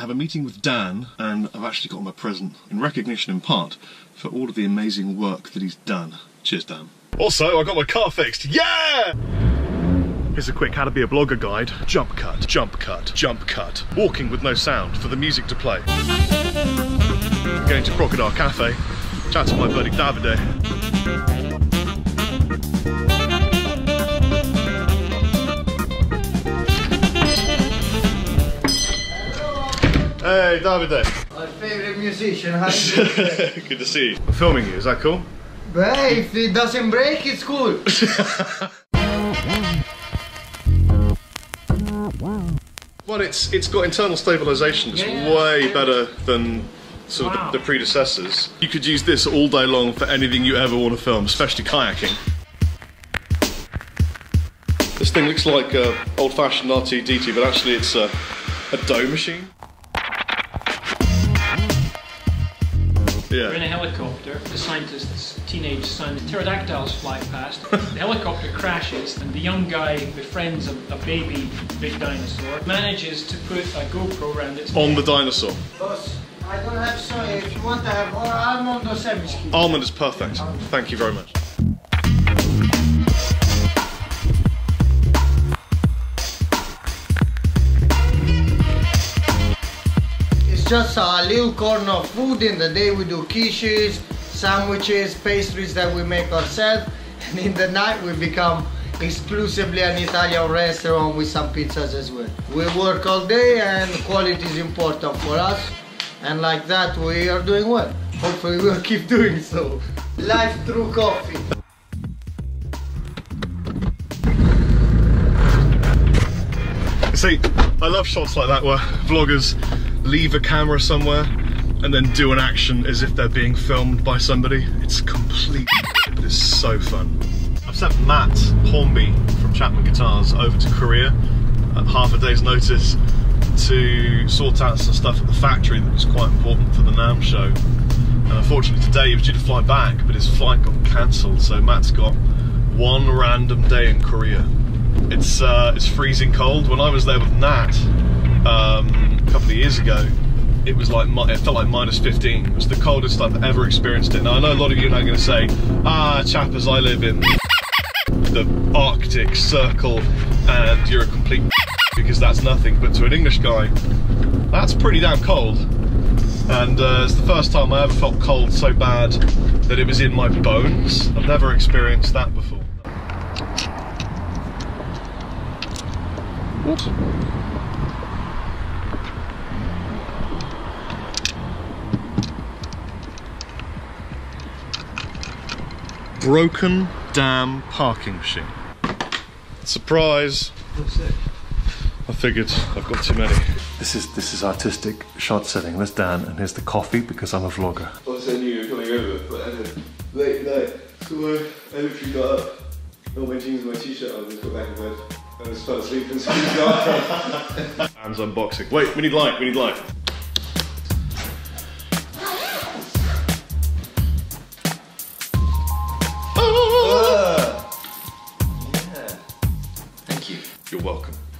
I have a meeting with Dan, and I've actually got him a present in recognition in part for all of the amazing work that he's done. Cheers, Dan. Also, I got my car fixed. Yeah! Here's a quick how to be a blogger guide. Jump cut, jump cut, jump cut. Walking with no sound for the music to play. Going to Crocodile Cafe. Chat to my buddy Davide. Hey, Davide. My favourite musician, how are you? Good to see you. I'm filming you, is that cool? Well, if it doesn't break, it's cool. Well, it's got internal stabilisation. It's way better than sort of the predecessors. You could use this all day long for anything you ever want to film, especially kayaking. This thing looks like an old-fashioned R2-D2, but actually it's a dough machine. Yeah. We're in a helicopter, the scientist's teenage son, pterodactyls fly past, the helicopter crashes, and the young guy befriends a baby big dinosaur, manages to put a GoPro around its neck. On the dinosaur. Boss, I don't have soy, if you want to have or almond or semiski. Almond is perfect, thank you very much. Just a little corner of food. In the day we do quiches, sandwiches, pastries that we make ourselves, and in the night we become exclusively an Italian restaurant with some pizzas as well. We work all day and quality is important for us, and like that we are doing well. Hopefully we'll keep doing so. Life through coffee. See, I love shots like that where vloggers leave a camera somewhere and then do an action as if they're being filmed by somebody. It's complete but it's so fun. I've sent Matt Hornby from Chapman Guitars over to Korea at half a day's notice to sort out some stuff at the factory that was quite important for the NAMM show. And unfortunately today he was due to fly back, but his flight got cancelled, so Matt's got one random day in Korea. It's freezing cold. When I was there with Nat, a couple of years ago, it was like, it felt like -15. It was the coldest I've ever experienced it. Now I know a lot of you are now going to say, ah, chappers, I live in the Arctic Circle and you're a complete because that's nothing. But to an English guy, that's pretty damn cold. And it's the first time I ever felt cold so bad that it was in my bones. I've never experienced that before. Oops. Broken damn parking machine. Surprise! What's it? I figured I've got too many. This is artistic shot setting. That's Dan, and here's the coffee because I'm a vlogger. Obviously I knew you were coming over, but I had a late night, so I literally got up, got my jeans and my t-shirt on, just got back in bed, and I just fell asleep and squeezed out. Dan's unboxing. Wait, we need light, we need light.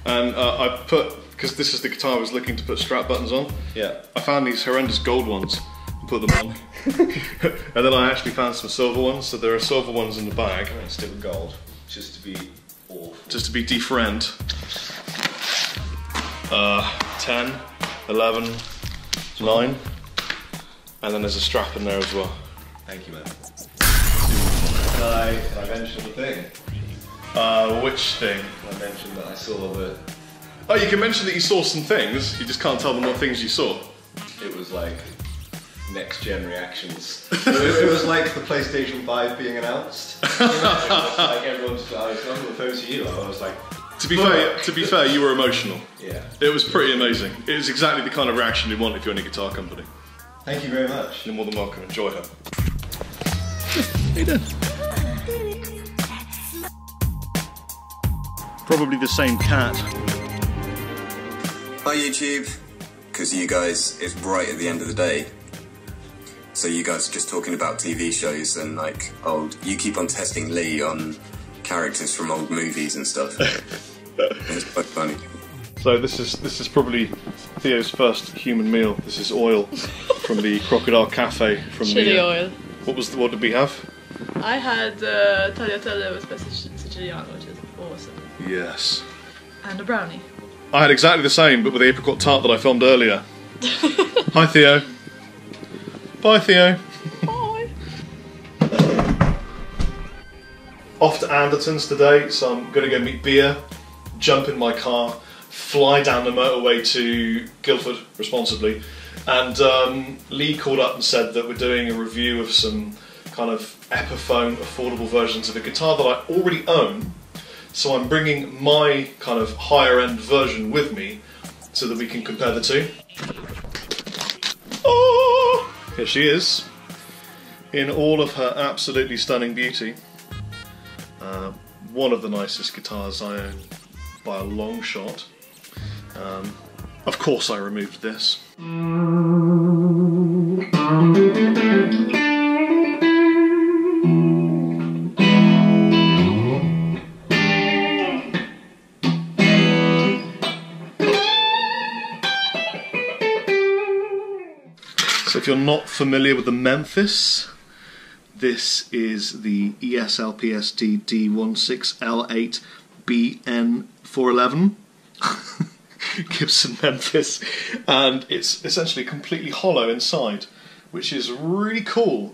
And I put, because this is the guitar I was looking to put strap buttons on. Yeah. I found these horrendous gold ones and put them on. And then I actually found some silver ones, so there are silver ones in the bag. I'm going to stick with gold, just to be awful. Just to be different. 10, 11, 9. And then there's a strap in there as well. Thank you, man. Can I mention the thing? Which thing? I mentioned that I saw the... Oh, you can mention that you saw some things, you just can't tell them what things you saw. It was like... next gen reactions. It was like the PlayStation 5 being announced. It was like everyone's like, I was not on the phone to you, I was like... To be fair, you were emotional. Yeah. It was pretty amazing. It was exactly the kind of reaction you'd want if you're in a guitar company. Thank you very much. You're more than welcome, enjoy her. Hey there. Probably the same cat. Hi YouTube, because you guys, it's right at the end of the day. So you guys are just talking about TV shows and like old, you keep on testing Lee on characters from old movies and stuff. It's quite funny. So this is probably Theo's first human meal. This is oil from the Crocodile Cafe. From Chili oil. What did we have? I had tagliatelle with pesto siciliano, which is awesome. Yes. And a brownie. I had exactly the same, but with the apricot tart that I filmed earlier. Hi, Theo. Bye, Theo. Bye. Off to Anderton's today, so I'm going to go meet Bea, jump in my car, fly down the motorway to Guildford, responsibly, and Lee called up and said that we're doing a review of some kind of Epiphone affordable versions of a guitar that I already own, so I'm bringing my kind of higher end version with me so that we can compare the two. Oh, here she is in all of her absolutely stunning beauty. One of the nicest guitars I own by a long shot. Of course I removed this. So if you're not familiar with the Memphis, this is the ESLPSD D16L8BN411 Gibson Memphis, and it's essentially completely hollow inside, which is really cool.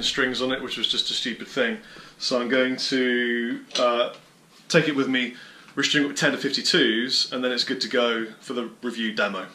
Strings on it, which was just a stupid thing, so I'm going to take it with me, restring it with 10 to 52s, and then it's good to go for the review demo.